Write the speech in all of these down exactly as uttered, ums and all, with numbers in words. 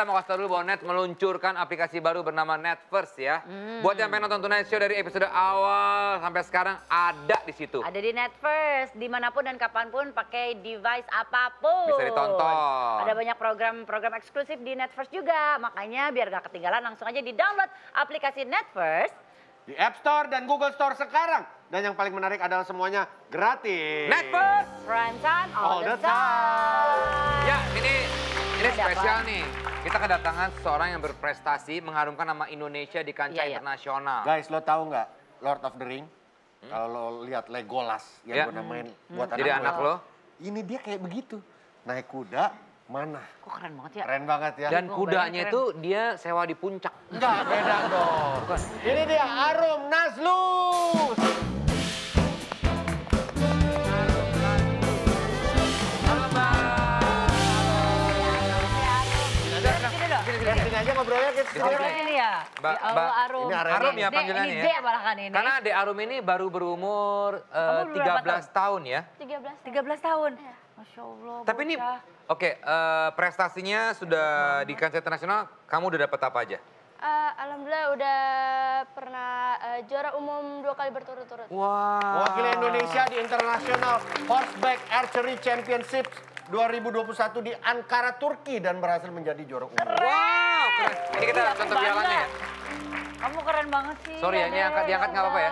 kita mau kasih tahu dulu bahwa Net meluncurkan aplikasi baru bernama Netverse ya. Hmm. Buat yang pengen nonton Tonight Show dari episode awal sampai sekarang ada di situ. Ada di Netverse, dimanapun dan kapanpun pakai device apapun. Bisa ditonton. Ada banyak program-program eksklusif di Netverse juga. Makanya biar gak ketinggalan langsung aja di download aplikasi Netverse. Di App Store dan Google Store sekarang. Dan yang paling menarik adalah semuanya gratis. Netverse, prime time all, all the time. time. Ya, ini ini ada spesial apa? Nih. Kita kedatangan seorang yang berprestasi mengharumkan nama Indonesia di kancah yeah, internasional. Yeah. Guys, lo tahu nggak Lord of the Ring? Hmm. Kalau lo lihat Legolas yang yeah. gue namain hmm. buat hmm. anak, Jadi anak lo. Ini dia kayak begitu. Naik kuda. Mana? Kok keren banget ya? Keren banget ya. Dan kudanya itu dia sewa di puncak. Enggak, beda dong. Bukan. Ini dia Arum Nazlus. Ini ya. Mbak Arum. Arum ya panggilannya ya. Karena Dek Arum ini baru berumur tiga belas tahun ya. tiga belas tahun. Masya Allah. Tapi ini oke, uh, prestasinya sudah di kancah internasional, kamu udah dapat apa aja? Uh, Alhamdulillah udah pernah uh, juara umum dua kali berturut-turut. Wah. Wow. Wakil Indonesia di Internasional Horseback Archery Championship dua ribu dua puluh satu di Ankara, Turki dan berhasil menjadi juara umum. Keren. Wow, keren. Ini kita contoh pialanya ya. Kamu keren banget sih. Sorry ya, ini angkat diangkat nggak apa-apa ya?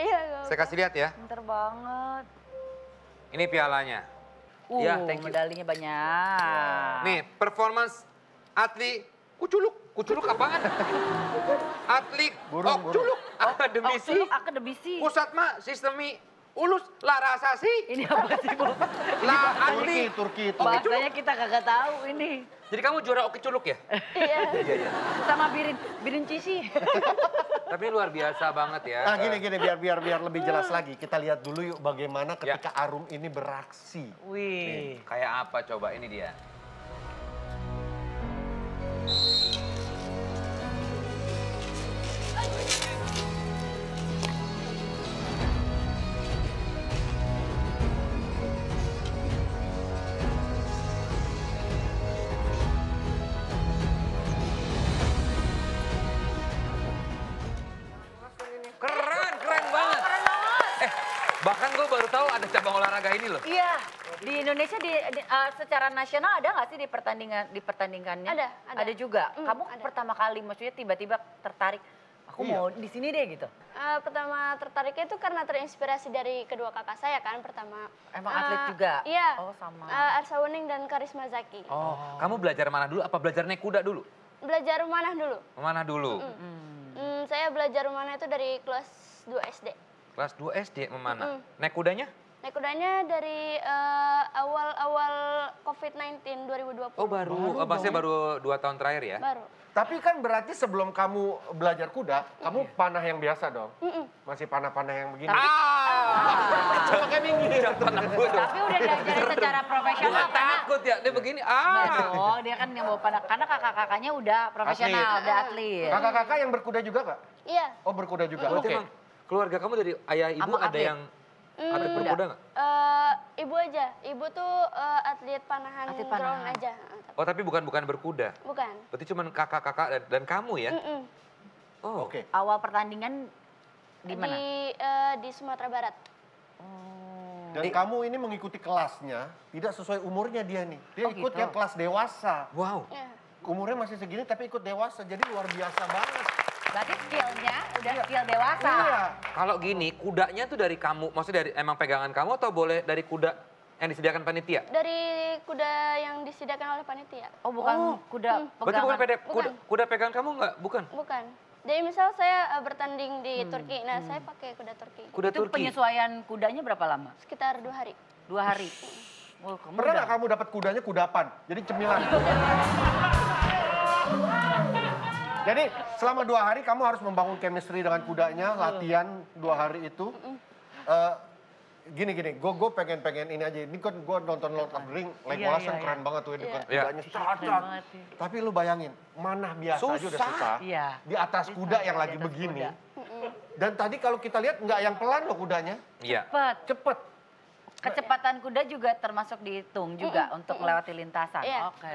Iya. Saya kasih lihat ya. Pinter banget. Ini pialanya. Uh, ya, medalinya banyak. Nih, performance atli kuculuk. Kuculuk apaan? Atli okculuk. Akademisi. Akademisi. Pusatma sistemi ulus larasasi. Ini apa sih, Bu? La atli. Turki, Turki itu. Bahasanya kita kagak tahu ini. Jadi kamu juara oke culuk ya? Iya. Iya, iya. Sama birin, birin cici. Tapi luar biasa banget ya. Nah gini gini biar biar biar lebih jelas lagi kita lihat dulu yuk bagaimana ketika ya. Arum ini beraksi. Wih, nih, kayak apa coba ini dia. Bahkan gue baru tahu ada cabang olahraga ini loh. Iya, di Indonesia di, di, uh, secara nasional ada nggak sih di pertandingan di pertandingannya? Ada, ada, ada juga. Mm, Kamu ada. Pertama kali maksudnya tiba-tiba tertarik, aku iya. mau di sini deh gitu. Uh, pertama tertariknya itu karena terinspirasi dari kedua kakak saya kan pertama. Emang uh, atlet juga? Iya. Oh sama. Uh, Arsa Wening dan Karisma Zaki. Oh. Kamu belajar mana dulu? Apa belajar naik kuda dulu? Belajar memanah dulu. Memanah dulu. Mm. Mm. Mm, saya belajar memanah itu dari kelas dua S D. Kelas dua S D memanah. Mm. Naik kudanya? Naik kudanya dari awal-awal uh, covid sembilan belas dua ribu dua puluh. Oh baru, baru bahasanya baru dua tahun terakhir ya? Baru. Tapi kan berarti sebelum kamu belajar kuda, mm. kamu panah yang biasa dong? Mm -mm. Masih panah-panah yang begini? Tapi, ah! Coba kayak minggir. Tapi udah diajarin secara profesional. Bukan takut ya, dia begini. Ah. Nggak dong, dia kan yang bawa panah. Karena kakak-kakaknya udah profesional, atlet. udah atlet. Kakak-kakak yang berkuda juga Kak? Iya. Oh berkuda juga, mm. oke. Okay. Keluarga kamu dari ayah ibu ada atlet. yang hmm, atlet berkuda nggak? Uh, ibu aja, ibu tuh uh, atlet panahan, atlet panahan. ground aja. Oh tapi bukan bukan berkuda? Bukan. Berarti cuma kakak-kakak dan, dan kamu ya? Mm -mm. Oh. Oke. Okay. Awal pertandingan di mana? Di, uh, di Sumatera Barat. Oh. Dan di... kamu ini mengikuti kelasnya, tidak sesuai umurnya dia nih. Dia oh, ikut gitu. yang kelas dewasa. Wow. Yeah. Umurnya masih segini tapi ikut dewasa, jadi luar biasa banget. Berarti skillnya udah iya. skill dewasa. Iya. Kalau gini kudanya tuh dari kamu, maksudnya dari emang pegangan kamu atau boleh dari kuda yang disediakan panitia? Dari kuda yang disediakan oleh panitia. Oh bukan oh. kuda hmm. pegangan. Berarti bukan, pede, bukan. Kuda, kuda pegangan kamu nggak? Bukan? Bukan. Jadi misal saya bertanding di hmm. Turki, nah hmm. saya pakai kuda Turki. Kuda Itu Turki. penyesuaian kudanya berapa lama? Sekitar dua hari. Dua hari? Oh, pernah nggak kamu dapat kudanya kudapan? Jadi cemilan. Jadi selama dua hari kamu harus membangun chemistry dengan kudanya, latihan dua hari itu. Uh, gini gini, gue gue pengen pengen ini aja. Ini kan gue nonton Lord of the Ring, Legolas kan keren banget tuh dengan kudanya. Cacat. Tapi lu bayangin, manah biasa aja udah susah. Di atas kuda yang lagi begini. Dan tadi kalau kita lihat nggak yang pelan loh kudanya. Cepet. Cepet. Kecepatan kuda juga termasuk dihitung juga untuk melewati lintasan. Oke.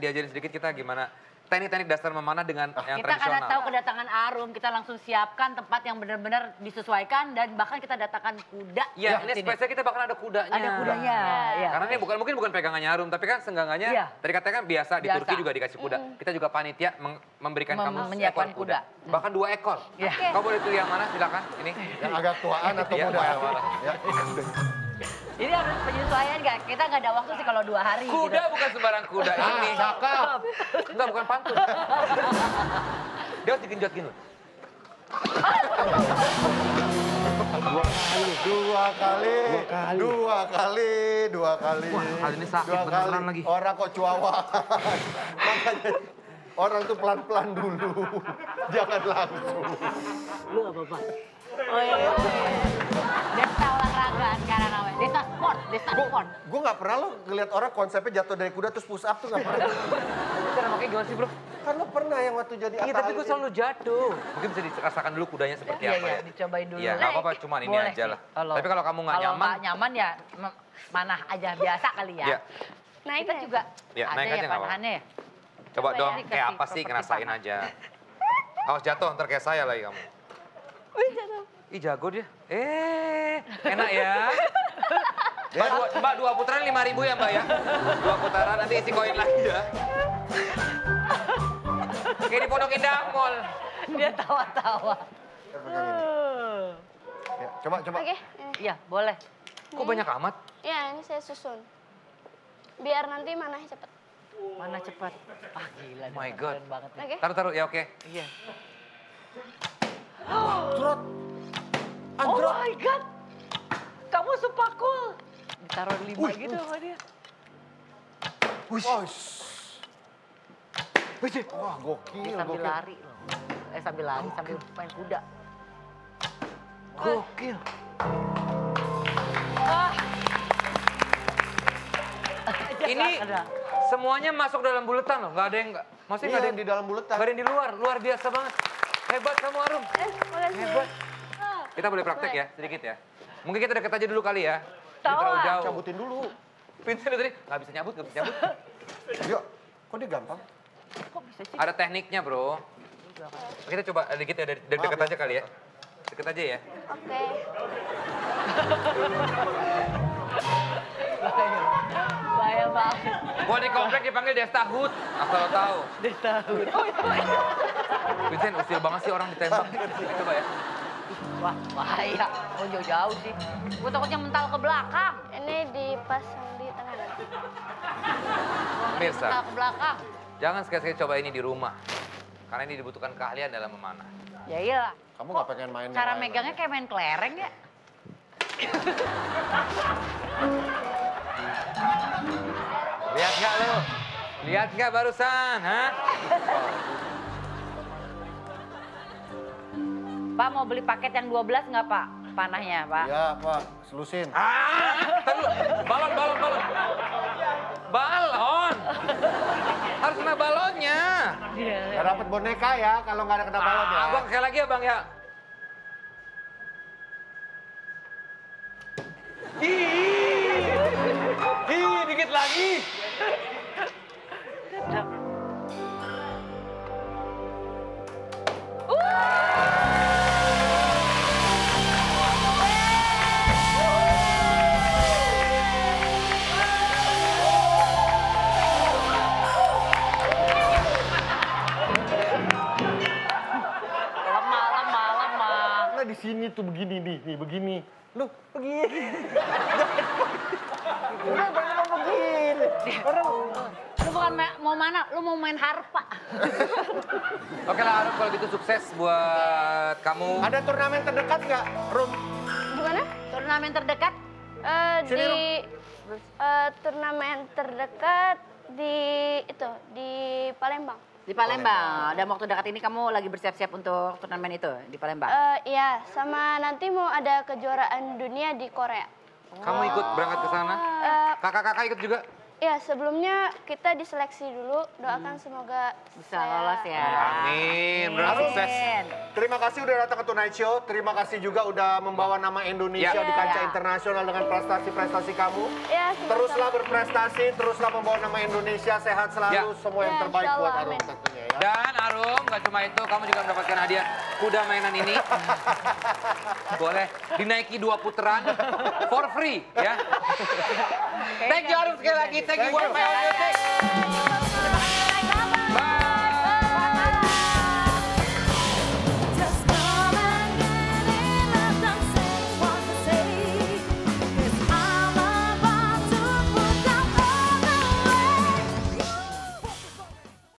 Diajarin sedikit kita gimana. teknik-teknik dasar memanah dengan ah. yang kita tradisional. Kita karena tahu kedatangan Arum, kita langsung siapkan tempat yang benar-benar disesuaikan dan bahkan kita datangkan kuda. Iya, ini spesial kita bahkan ada kudanya. Ada kudanya. Nah, ya. Karena ini bukan mungkin bukan pegangannya Arum, tapi kan senggangannya ya. Tadi katanya kan biasa, biasa di Turki juga dikasih kuda. Mm. Kita juga panitia memberikan Mem kamu seekor kuda. kuda. Bahkan dua ekor. Ya. Okay. Kamu boleh pilih yang mana, silakan. Ini yang agak tuaan atau muda. Ya. Ini harus penyesuaian nggak? Kita nggak ada waktu sih kalau dua hari. Kuda gitu. Bukan sembarang kuda ini. Cakep. Enggak, bukan pantun. Dia harus digenjot gini. Dua kali, dua kali, dua kali, dua kali. Wah, kali ini sakit dua beneran kali. Lagi. Orang kok cuawa. Makanya orang tuh pelan-pelan dulu. Jangan langsung. Lu nggak apa-apa. Oh iya, iya. Desa olahraga sekarang namanya, desa sport, desa sport. Gue gak pernah lo ngeliat orang konsepnya jatuh dari kuda terus push up tuh gak pernah. Cara makanya gimana sih bro? Kan lo pernah yang waktu jadi atlet. Iya tapi gue selalu jatuh. Mungkin bisa dirasakan dulu kudanya seperti ya, apa ya. Iya, dicobain dulu. Iya gak apa-apa, cuman ini aja lah. Tapi kalau kamu gak nyaman. Kalau gak nyaman ya manah aja biasa kali ya. Iya. Naik kita juga ya, naik aja ya panahannya ya. Coba dong kayak apa sih, ngerasain aja. Awas jatuh, ntar kayak saya lagi kamu. Ih jago dia, eh enak ya. Mbak dua, mbak dua putaran lima ribu ya mbak ya. Dua putaran nanti isi koin lagi ya. Kayak di Pondok Indah Mall. Dia tawa-tawa. Ya, coba, coba. Oke. Iya boleh. Kok ini, banyak amat? Iya ini saya susun. Biar nanti manah cepat. Manah cepat. Ah gila. Oh my God. Okay. Taruh-taruh ya oke. Okay. Iya. Anjrot. Anjrot. Oh my God. Kamu super cool. Ditaruh lima uish, gitu sama dia. Wish. Wish. Wah, gokil. Dia sambil gokil. lari loh. Eh sambil lari, gokil. sambil main kuda. Gokil. Ah. Ini semuanya masuk dalam buletan loh. Gak ada yang masih iya, ada yang di dalam buletan. Gak ada yang di luar. Luar biasa banget. Hebat kamu Arum. Eh, hebat. Kita boleh praktek ya, sedikit ya. Mungkin kita deket aja dulu kali ya. Terlalu jauh. Cabutin dulu. Vincent tadi nggak bisa nyabut, nggak bisa nyabut. Yuk, kok dia gampang? Kok bisa sih? Ada tekniknya bro. Kita coba sedikit ya, dari de deket aja kali ya. Deket aja ya. Oke. Bahaya banget. Gua di komplek dipanggil Destahut, asal lo tahu. Destahut. Vincent, usil banget sih orang ditembak. Coba ya. Wah, bahaya. Oh, jauh-jauh sih. Gue takutnya mental ke belakang. Ini dipasang di tengah. Mirsa, mental ke belakang. Jangan sekali-sekali coba ini di rumah. Karena ini dibutuhkan keahlian dalam memanah. Ya iyalah. Kamu nggak pengen main cara main megangnya kayak main kelereng ya? Lihat nggak lo? Lihat nggak barusan, ha? Pak mau beli paket yang dua belas nggak Pak? Panahnya Pak. Iya Pak, selusin. Ah, balon, balon, balon. Balon. Harus kena balonnya. Iya. Gak dapet boneka ya kalau nggak ada kena balon ya. Abang sekali lagi ya Bang ya. Ih, ih, dikit lagi. Sini tuh begini nih, nih begini. Lu begini. Lu bener begini. Orang lu bukan mau mana, lu mau main harpa. Oke lah Arum, kalau gitu sukses buat kamu. Ada turnamen terdekat nggak, Rum? Gimana? Turnamen terdekat? Uh, Sini, di uh, turnamen terdekat di itu di Palembang. Di Palembang, dan waktu dekat ini kamu lagi bersiap-siap untuk turnamen itu di Palembang? Uh, iya, sama nanti mau ada kejuaraan dunia di Korea. Oh. Kamu ikut berangkat ke sana? Kakak-kakak uh, ikut juga? Iya, sebelumnya kita diseleksi dulu, doakan hmm. semoga bisa saya... lolos ya. Amin, berarti sukses. Terima kasih udah datang ke Tonight Show, terima kasih juga udah membawa nama Indonesia ya. di kancah ya. internasional dengan prestasi-prestasi kamu. Ya, teruslah berprestasi, teruslah membawa nama Indonesia, sehat selalu, ya. semua yang ya, terbaik buat Arum tentunya. Dan Arum, gak cuma itu, kamu juga mendapatkan hadiah kuda mainan ini. Boleh dinaiki dua putaran for free, ya. Thank you Arum sekali lagi, thank you buat my own music.